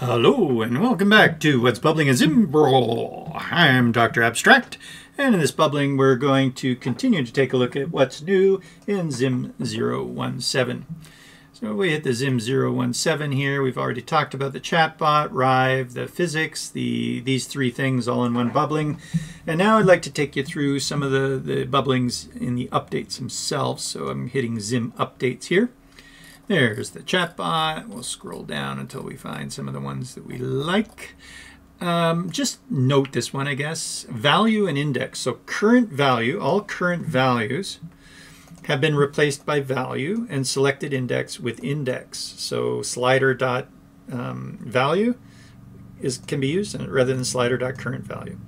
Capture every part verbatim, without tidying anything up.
Hello and welcome back to What's Bubbling in Zim. I'm Doctor Abstract, and in this bubbling we're going to continue to take a look at what's new in Zim zero one seven. So we hit the Zim zero one seven here. We've already talked about the chatbot, Rive, the physics, the these three things all in one bubbling. And now I'd like to take you through some of the, the bubblings in the updates themselves. So I'm hitting Zim updates here. There's the chatbot. We'll scroll down until we find some of the ones that we like. Um, just note this one, I guess. Value and index. So current value, all current values have been replaced by value and selected index with index. So slider dot um, value is can be used rather than slider dot current value.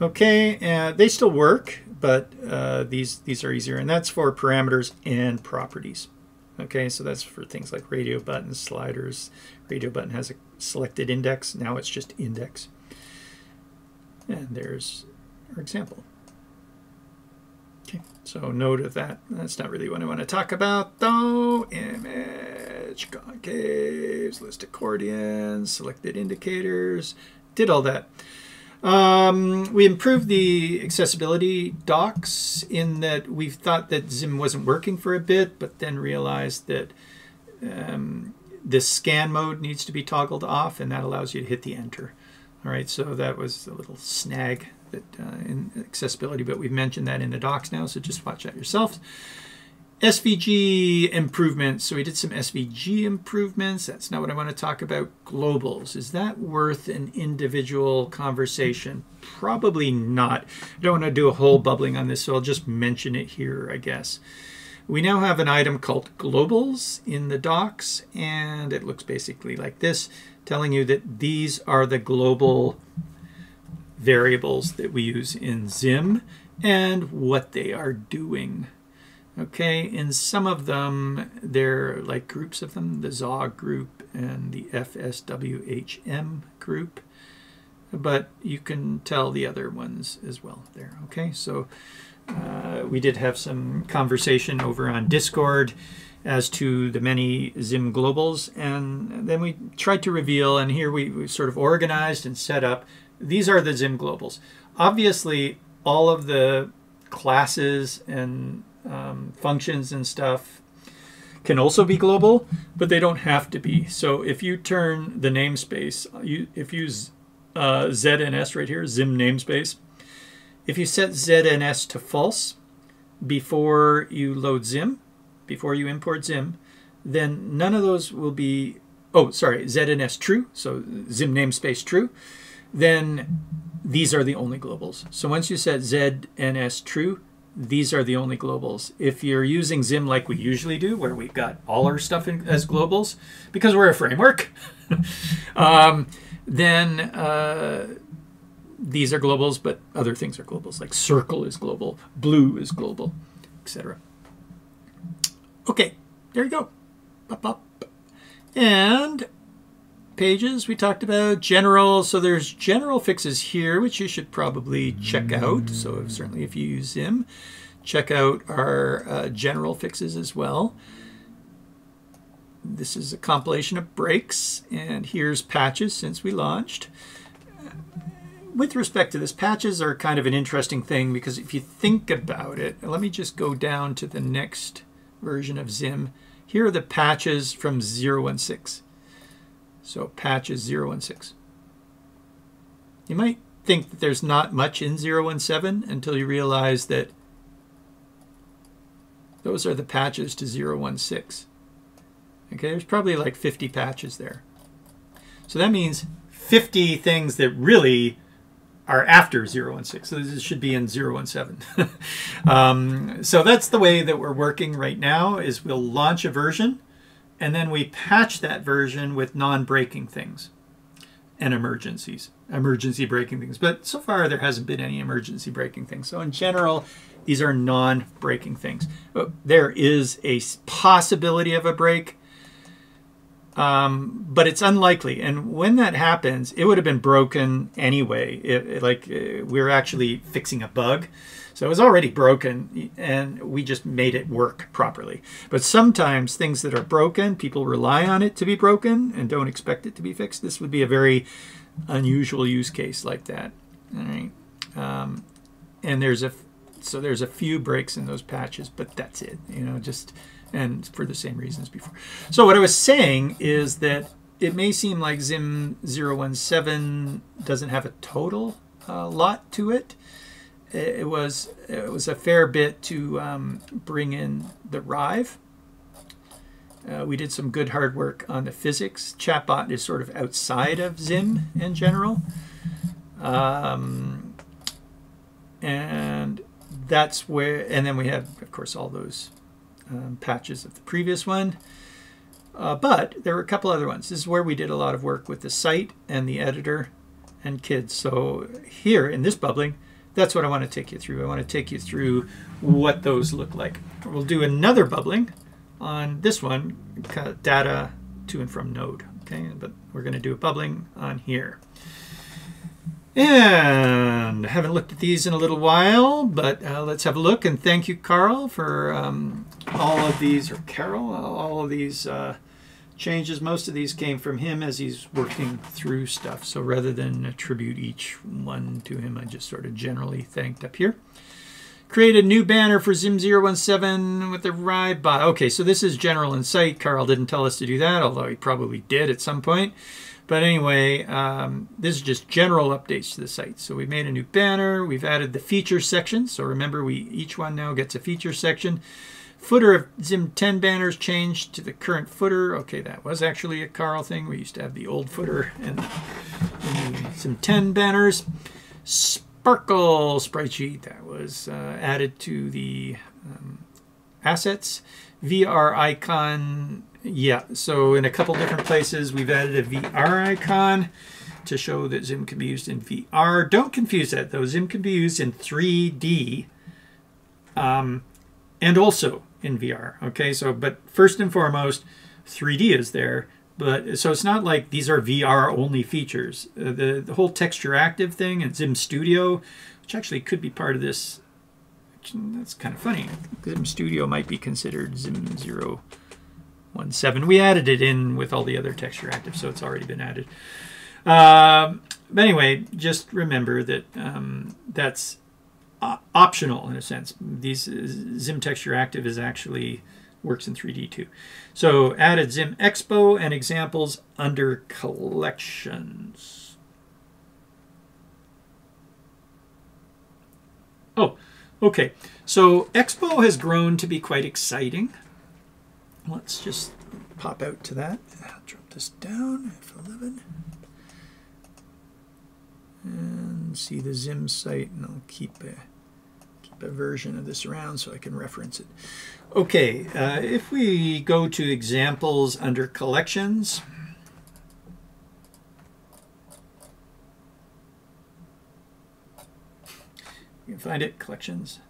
Okay, uh, they still work, but uh, these these are easier, and that's for parameters and properties. Okay, so that's for things like radio buttons, sliders. Radio button has a selected index. Now it's just index. And there's our example. Okay, so note of that. That's not really what I want to talk about, though. Image, concaves, list accordions, selected indicators. Did all that. Um, we improved the accessibility docs in that we thought that Zim wasn't working for a bit, but then realized that um, this scan mode needs to be toggled off, and that allows you to hit the enter. All right, so that was a little snag that uh, in accessibility, but we've mentioned that in the docs now, so just watch that yourself. S V G improvements. So we did some S V G improvements. That's not what I want to talk about. Globals. Is that worth an individual conversation? Probably not. I don't want to do a whole bubbling on this, so I'll just mention it here, I guess. We now have an item called globals in the docs, and it looks basically like this, telling you that these are the global variables that we use in Zim and what they are doing. Okay, in some of them, they're like groups of them, the Z A W group and the F S W H M group, but you can tell the other ones as well there. Okay, so uh, we did have some conversation over on Discord as to the many Zim globals, and then we tried to reveal, and here we, we sort of organized and set up, these are the Zim globals. Obviously, all of the classes and Um, functions and stuff can also be global, but they don't have to be. So if you turn the namespace, you, if you use uh, Z N S right here, Zim namespace, if you set Z N S to false before you load Zim, before you import Zim, then none of those will be, oh, sorry, Z N S true, so Zim namespace true, then these are the only globals. So once you set Z N S true, these are the only globals. If you're using Zim like we usually do, where we've got all our stuff in, as globals, because we're a framework, um, then uh, these are globals, but other things are globals, like circle is global, blue is global, et cetera. Okay, there you go. Up, up. And pages we talked about, general. So there's general fixes here, which you should probably check out. So if, certainly if you use Zim, check out our uh, general fixes as well. This is a compilation of breaks, and here's patches since we launched. With respect to this, patches are kind of an interesting thing, because if you think about it, let me just go down to the next version of Zim. Here are the patches from zero one six. So patch is zero one six. You might think that there's not much in zero one seven until you realize that those are the patches to zero one six. Okay, there's probably like fifty patches there. So that means fifty things that really are after zero one six. So this should be in zero one seven. um, so that's the way that we're working right now, is we'll launch a version, and then we patch that version with non-breaking things and emergencies, emergency breaking things. But so far, there hasn't been any emergency breaking things. So in general, these are non-breaking things. There is a possibility of a break, Um, but it's unlikely. And when that happens, it would have been broken anyway. It, it, like it, we're actually fixing a bug. So it was already broken and we just made it work properly. But sometimes things that are broken, people rely on it to be broken and don't expect it to be fixed. This would be a very unusual use case like that. All right. Um, and there's a, so there's a few breaks in those patches, but that's it, you know, just, and for the same reasons before. So what I was saying is that it may seem like Zim zero one seven doesn't have a total uh, lot to it. It was, it was a fair bit to um, bring in the Rive. Uh, we did some good hard work on the physics. Chatbot is sort of outside of Zim in general. Um, and that's where, and then we have, of course, all those Um, patches of the previous one, uh, but there were a couple other ones. This is where we did a lot of work with the site and the editor and kids. So here in this bubbling, that's what I want to take you through. I want to take you through what those look like. We'll do another bubbling on this one, data to and from node. Okay, but we're going to do a bubbling on here. And I haven't looked at these in a little while, but uh, let's have a look. And thank you, Karel, for um, all of these, or Karel, all of these uh, changes. Most of these came from him as he's working through stuff. So rather than attribute each one to him, I just sort of generally thanked up here. Create a new banner for Zim zero one seven with the Rive bot. Okay, so this is general insight. Karel didn't tell us to do that, although he probably did at some point. But anyway, um, this is just general updates to the site. So we made a new banner. We've added the feature section. So remember, we each one now gets a feature section. Footer of Zim ten banners changed to the current footer. Okay, that was actually a Karel thing. We used to have the old footer and the Zim ten banners. Sparkle sprite sheet, that was uh, added to the um, assets. V R icon. Yeah, so in a couple different places, we've added a V R icon to show that Zim can be used in V R. Don't confuse that, though. Zim can be used in three D um, and also in V R, okay? So, but first and foremost, three D is there. But so it's not like these are V R only features. Uh, the, the whole Texture Active thing and Zim Studio, which actually could be part of this. That's kind of funny. Zim Studio might be considered Zim zero one seven. We added it in with all the other Texture Active, so it's already been added. Um, but anyway, just remember that um, that's uh, optional in a sense. These uh, Zim Texture Active is actually works in three D too. So added Zim Expo and examples under collections. Oh, okay. So Expo has grown to be quite exciting. Let's just pop out to that. I'll drop this down, F eleven. And see the Zim site, and I'll keep a, keep a version of this around so I can reference it. Okay, uh, if we go to examples under collections, you can find it, collections.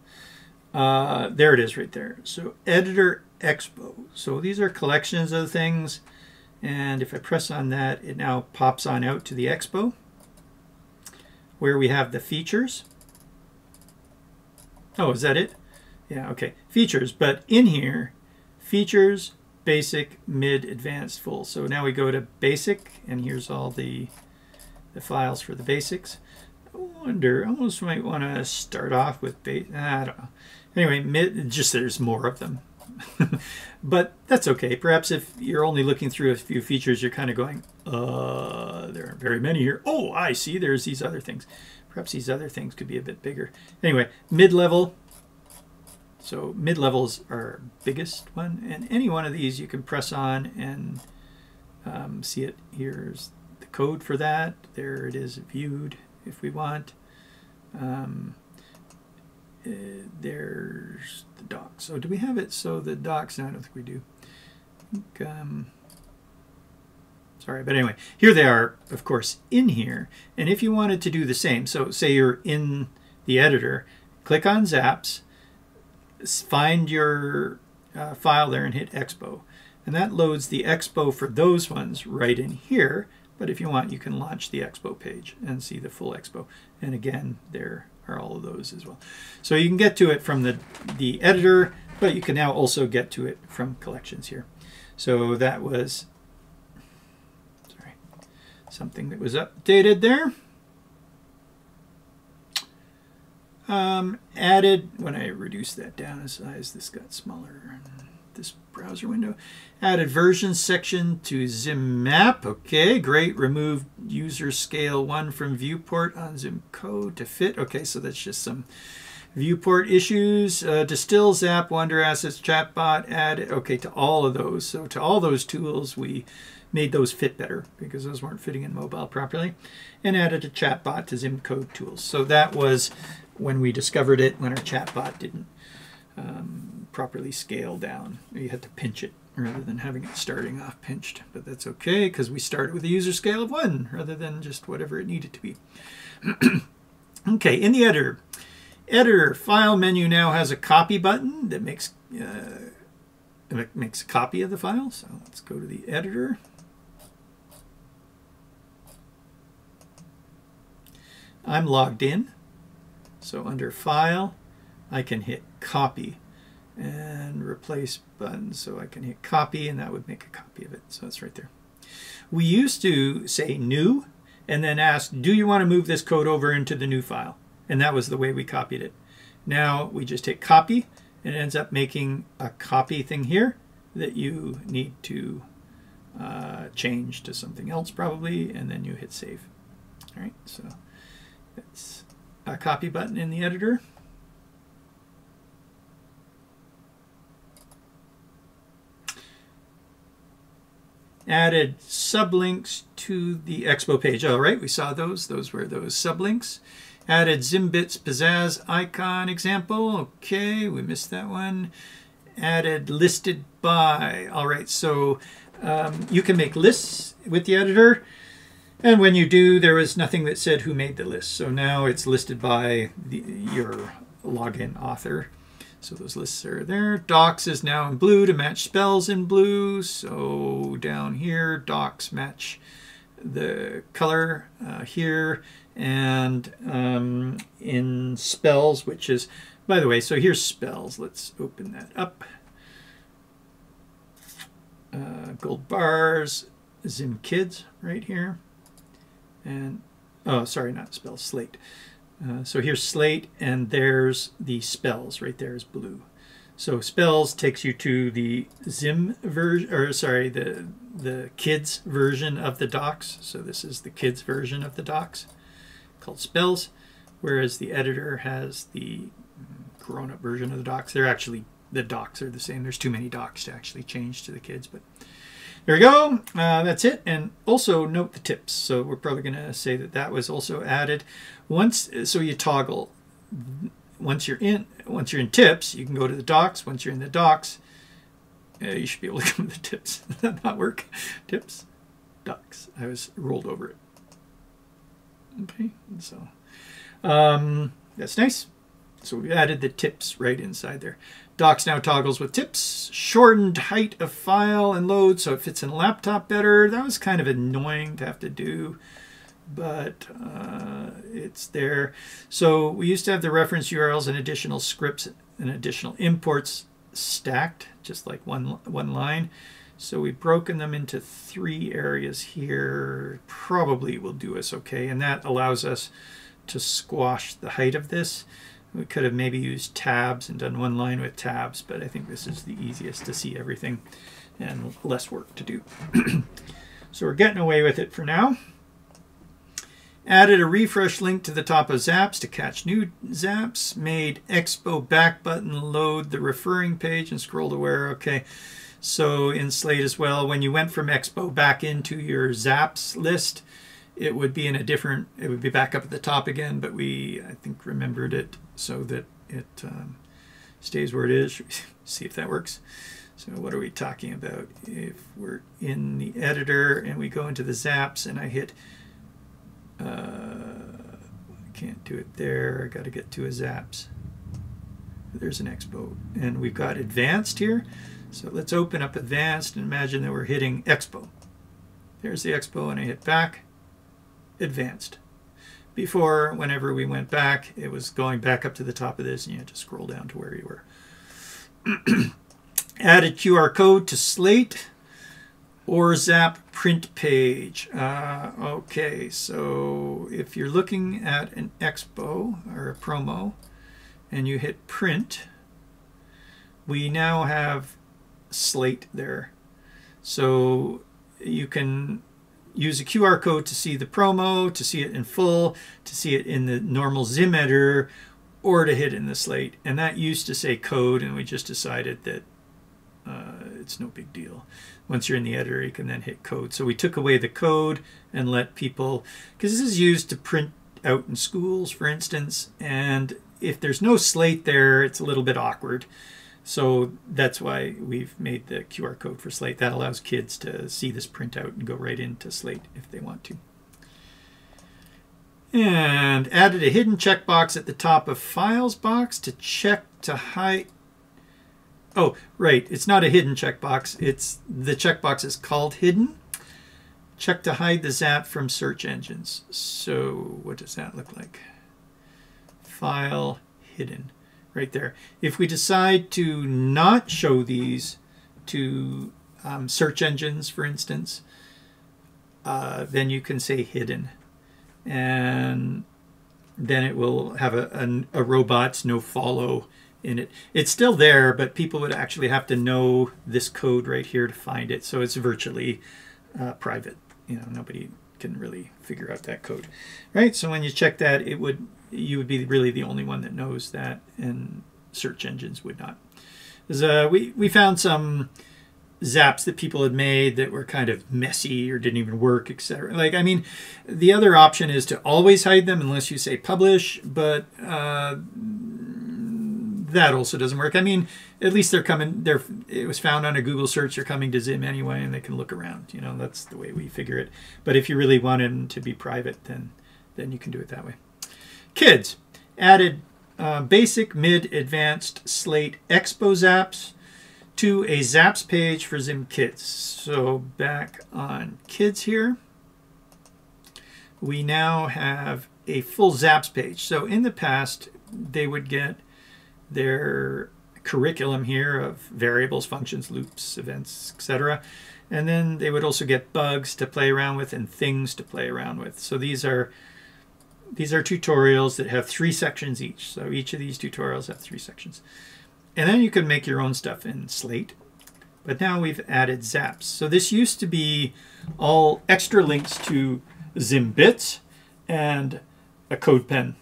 Uh, there it is right there. So editor Expo. So these are collections of things, and if I press on that, it now pops on out to the Expo where we have the features. Oh, is that it? Yeah, okay. Features, but in here, features, basic, mid, advanced, full. So now we go to basic, and here's all the the files for the basics. I wonder, I almost might want to start off with base. I don't know. Anyway, mid, just there's more of them. But that's okay. Perhaps if you're only looking through a few features, you're kind of going, uh, there aren't very many here. Oh, I see, there's these other things. Perhaps these other things could be a bit bigger. Anyway, mid-level. So mid-levels are biggest one. And any one of these you can press on and um, see it. Here's the code for that. There it is viewed if we want. Um, uh, there's the doc. So do we have it? So the docs, no, I don't think we do. I think, um, sorry, but anyway, here they are, of course, in here. And if you wanted to do the same, so say you're in the editor, click on Zaps, find your uh, file there and hit Expo. And that loads the Expo for those ones right in here. But if you want, you can launch the Expo page and see the full Expo. And again, there are all of those as well. So you can get to it from the, the editor, but you can now also get to it from collections here. So that was sorry, something that was updated there. Um, added, when I reduced that down in size, this got smaller. This browser window. Added version section to Zim map. Okay, great. Remove user scale one from viewport on Zim code to fit. Okay, so that's just some viewport issues. Uh, distill, zap, wonder assets, chatbot, add it. Okay, to all of those. So to all those tools, we made those fit better because those weren't fitting in mobile properly. And added a chatbot to Zim code tools. So that was when we discovered it, when our chatbot didn't Um, properly scale down. You had to pinch it rather than having it starting off pinched, but that's okay because we started with a user scale of one rather than just whatever it needed to be. Okay, in the editor, editor file menu now has a copy button that makes uh, that makes a copy of the file. So let's go to the editor. I'm logged in, so under file, I can hit copy and replace button. So I can hit copy and that would make a copy of it. So it's right there. We used to say new and then ask, do you want to move this code over into the new file? And that was the way we copied it. Now we just hit copy and it ends up making a copy thing here that you need to uh, change to something else probably. And then you hit save. All right. So that's a copy button in the editor. Added sublinks to the Expo page. All right, we saw those. Those were those sublinks. Added Zim Bits Pizzazz icon example. Okay, we missed that one. Added listed by. All right, so um, you can make lists with the editor. And when you do, there was nothing that said who made the list. So now it's listed by the, your login author. So those lists are there. Docs is now in blue to match spells in blue. So down here, docs match the color uh, here. And um, in spells, which is, by the way, so here's spells. Let's open that up. Uh, gold bars, Zim Kids right here. And, oh, sorry, not spells, slate. Uh, so here's Slate, and there's the spells. Right there is blue. So spells takes you to the Zim version, or sorry, the the kids version of the docs. So this is the kids version of the docs, called spells. Whereas the editor has the grown-up version of the docs. They're actually the docs are the same. There's too many docs to actually change to the kids, but. There we go. Uh, that's it. And also note the tips. So we're probably going to say that that was also added. Once, so you toggle. Once you're in, once you're in tips, you can go to the docs. Once you're in the docs, uh, you should be able to come to the tips. Did that not work? Tips, docs. I was rolled over it. Okay. So um, that's nice. So we added the tips right inside there. Docs now toggles with tips, shortened height of file and load so it fits in a laptop better. That was kind of annoying to have to do, but uh, it's there. So we used to have the reference U R Ls and additional scripts and additional imports stacked, just like one, one line. So we've broken them into three areas here. Probably will do us okay, and that allows us to squash the height of this. We could have maybe used tabs and done one line with tabs, but I think this is the easiest to see everything and less work to do. So we're getting away with it for now. Added a refresh link to the top of Zaps to catch new Zaps. Made Expo back button load the referring page and scroll to where. Okay, so in Slate as well, when you went from Expo back into your Zaps list, it would be in a different, it would be back up at the top again, but we, I think, remembered it so that it um, stays where it is. Should we see if that works? So what are we talking about? If we're in the editor and we go into the Zaps and I hit, uh, I can't do it there. I got to get to a Zaps. There's an Expo. And we've got advanced here. So let's open up Advanced and imagine that we're hitting Expo. There's the Expo, and I hit back, Advanced. Before, whenever we went back, it was going back up to the top of this, and you had to scroll down to where you were. Add a Q R code to Slate or Zap print page. Uh, okay, so if you're looking at an Expo or a promo and you hit print, we now have Slate there. So you can use a Q R code to see the promo, to see it in full, to see it in the normal Zim editor, or to hit in the Slate. And that used to say code, and we just decided that uh, it's no big deal. Once you're in the editor, you can then hit code. So we took away the code and let people, because this is used to print out in schools, for instance, and if there's no Slate there, it's a little bit awkward. So that's why we've made the Q R code for Slate. That allows kids to see this printout and go right into Slate if they want to. And added a hidden checkbox at the top of Files box to check to hide. Oh, right, it's not a hidden checkbox. It's, the checkbox is called hidden. Check to hide the Zap from search engines. So what does that look like? File hidden. Right there. If we decide to not show these to um, search engines, for instance, uh, then you can say hidden. And then it will have a, a, a robots no follow in it. It's still there, but people would actually have to know this code right here to find it. So it's virtually uh, private. You know, nobody can really figure out that code. Right? So when you check that, it would, you would be really the only one that knows that, and search engines would not. Uh, we, we found some zaps that people had made that were kind of messy or didn't even work, et cetera. Like, I mean, the other option is to always hide them unless you say publish, but uh, that also doesn't work. I mean, at least they're coming, they're, it was found on a Google search, they're coming to Zim anyway, and they can look around. You know, that's the way we figure it. But if you really want them to be private, then, then you can do it that way. Kids added uh, basic, mid, advanced, Slate, Expo Zaps to a Zaps page for Zim Kids. So back on Kids here, we now have a full Zaps page. So in the past, they would get their curriculum here of variables, functions, loops, events, et cetera. And then they would also get bugs to play around with and things to play around with. So these are These are tutorials that have three sections each. So each of these tutorials have three sections. And then you can make your own stuff in Slate. But now we've added Zaps. So this used to be all extra links to Zim Bits and a CodePen,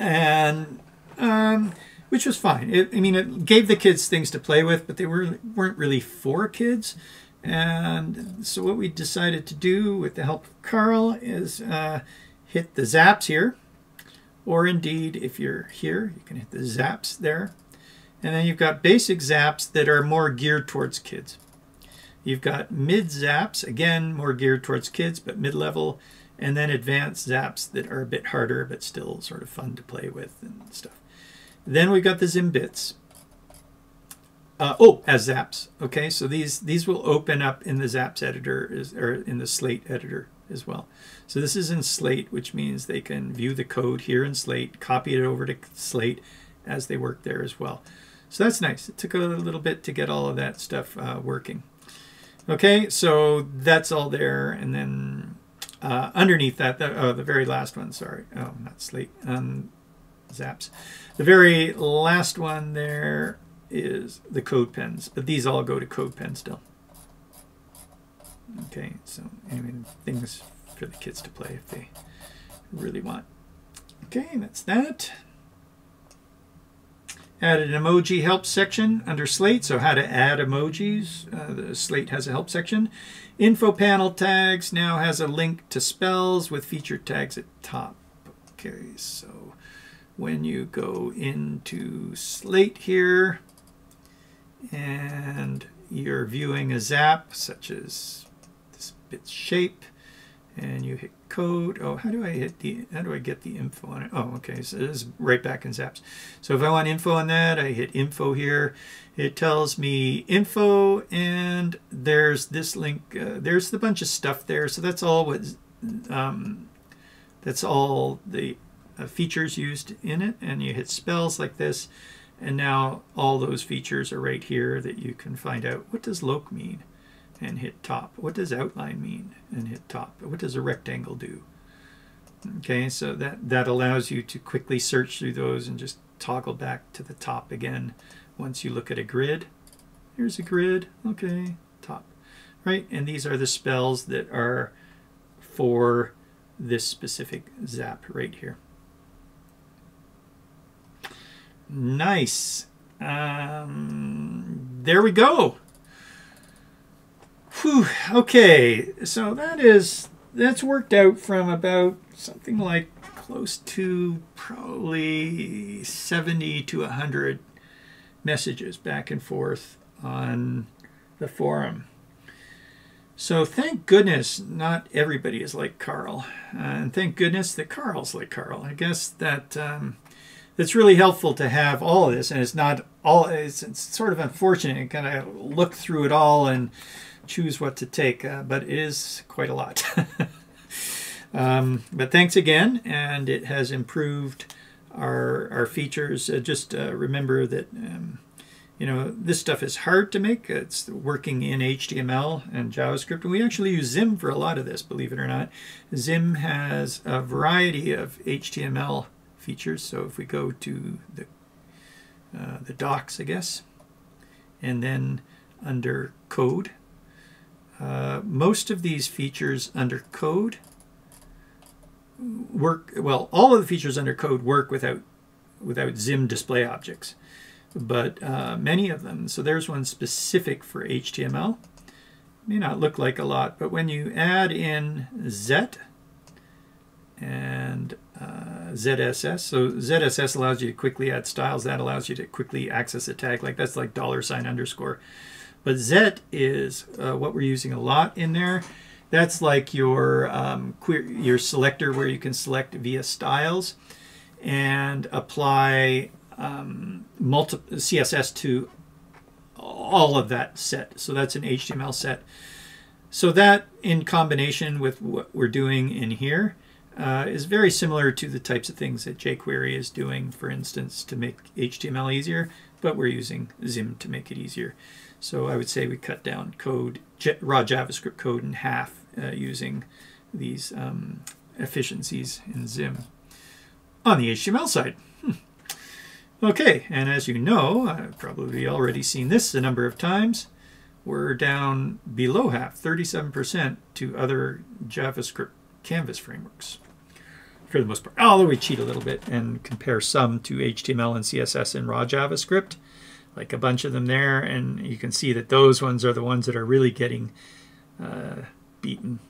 and um, which was fine. It, I mean, it gave the kids things to play with, but they were, weren't really for kids. And so what we decided to do with the help of Karel is uh, hit the Zaps here, or indeed, if you're here, you can hit the Zaps there. And then you've got basic Zaps that are more geared towards kids. You've got mid Zaps, again, more geared towards kids, but mid-level, and then advanced Zaps that are a bit harder, but still sort of fun to play with and stuff. Then we've got the Zim Bits. Uh, oh, as Zaps, okay? So these, these will open up in the Zaps editor, is, or in the Slate editor as well. So this is in Slate, which means they can view the code here in Slate, copy it over to Slate as they work there as well. So that's nice. It took a little bit to get all of that stuff uh, working. Okay, so that's all there. And then uh, underneath that, that oh, the very last one, sorry. Oh, not Slate, um, Zaps. The very last one there is the code pens, but these all go to code pen still. Okay, so anyway, things for the kids to play if they really want. Okay, that's that. Added an emoji help section under Slate, so how to add emojis. Uh, the Slate has a help section. Info panel tags now has a link to spells with feature tags at top. Okay, so when you go into Slate here and you're viewing a Zap, such as this bit's shape, and you hit code. Oh, how do I hit the, how do I get the info on it? Oh, okay, so this is right back in Zaps. So if I want info on that, I hit info here. It tells me info, and there's this link. Uh, there's a bunch of stuff there. So that's all what, um, that's all the uh, features used in it. And you hit spells like this. And now all those features are right here that you can find out. What does loc mean? And hit top. What does outline mean? And hit top. What does a rectangle do? Okay, so that, that allows you to quickly search through those and just toggle back to the top again once you look at a grid. Here's a grid. Okay, top. Right, and these are the spells that are for this specific zap right here. Nice. Um, there we go. Whew, okay, so that is, that's worked out from about something like close to probably seventy to one hundred messages back and forth on the forum. So thank goodness not everybody is like Karel. Uh, and thank goodness that Karel's like Karel. I guess that... Um, It's really helpful to have all of this, and it's not all. It's, it's sort of unfortunate. You kind of look through it all and choose what to take, uh, but it is quite a lot. um, but thanks again, and it has improved our our features. Uh, just uh, remember that um, you know, this stuff is hard to make. It's working in H T M L and JavaScript, and we actually use Zim for a lot of this. Believe it or not, Zim has a variety of H T M L features. So if we go to the, uh, the docs, I guess, and then under code, uh, most of these features under code work, well, all of the features under code work without, without Zim display objects, but uh, many of them, so there's one specific for H T M L, may not look like a lot, but when you add in Z E T and Uh, Z S S. So Z S S allows you to quickly add styles. That allows you to quickly access a tag. Like that's like dollar sign underscore. But Z E T is uh, what we're using a lot in there. That's like your um, query, your selector where you can select via styles and apply um, multi C S S to all of that set. So that's an H T M L set. So that in combination with what we're doing in here Uh, is very similar to the types of things that jQuery is doing, for instance, to make H T M L easier, but we're using Zim to make it easier. So I would say we cut down code, raw JavaScript code in half uh, using these um, efficiencies in Zim. On the H T M L side, hmm. Okay, and as you know, I've probably already seen this a number of times, we're down below half, thirty-seven percent to other JavaScript Canvas frameworks. For the most part, although we cheat a little bit and compare some to H T M L and C S S and raw JavaScript, like a bunch of them there, and you can see that those ones are the ones that are really getting uh, beaten,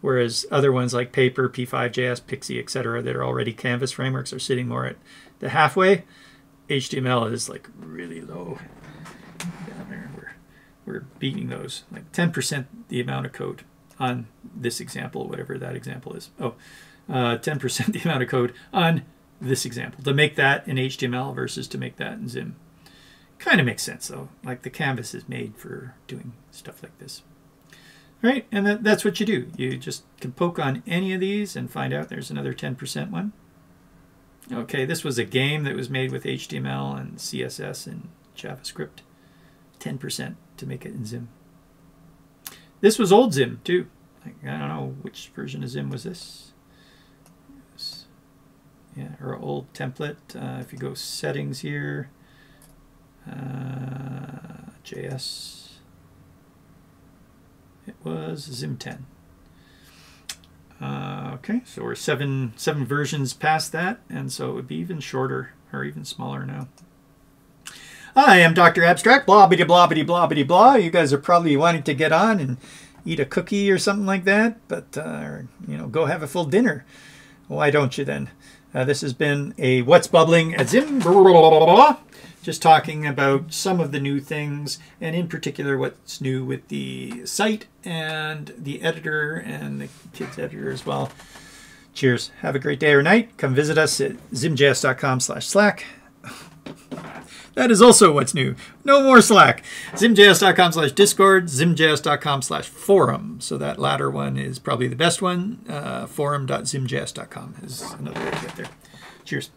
whereas other ones like Paper, P five dot J S, Pixi, et cetera, that are already Canvas frameworks are sitting more at the halfway. H T M L is like really low. Down there, we're we're beating those like ten percent the amount of code on this example, whatever that example is. Oh. Uh, ten percent the amount of code on this example, to make that in H T M L versus to make that in Zim. Kind of makes sense though, like the canvas is made for doing stuff like this. All right, and that, that's what you do. You just can poke on any of these and find out there's another ten percent one. Okay, this was a game that was made with H T M L and C S S and JavaScript. ten percent to make it in Zim. This was old Zim too. Like, I don't know which version of Zim was this. Yeah, or old template. Uh, if you go settings here, uh, J S, it was Zim ten. Uh, okay, so we're seven seven versions past that, and so it would be even shorter or even smaller now. I am Doctor Abstract. Blah bitty blah bitty blah bitty blah. You guys are probably wanting to get on and eat a cookie or something like that, but uh, or, you know, go have a full dinner. Why don't you then? Uh, this has been a What's Bubbling at Zim. Blah, blah, blah, blah, blah. just talking about some of the new things, and in particular what's new with the site and the editor and the kids editor as well. Cheers. Have a great day or night. Come visit us at zimjs dot com slash slack. That is also what's new. No more Slack. zimjs dot com slash discord, zimjs dot com slash forum. So that latter one is probably the best one. Uh, forum dot zimjs dot com is another way to get there. Cheers.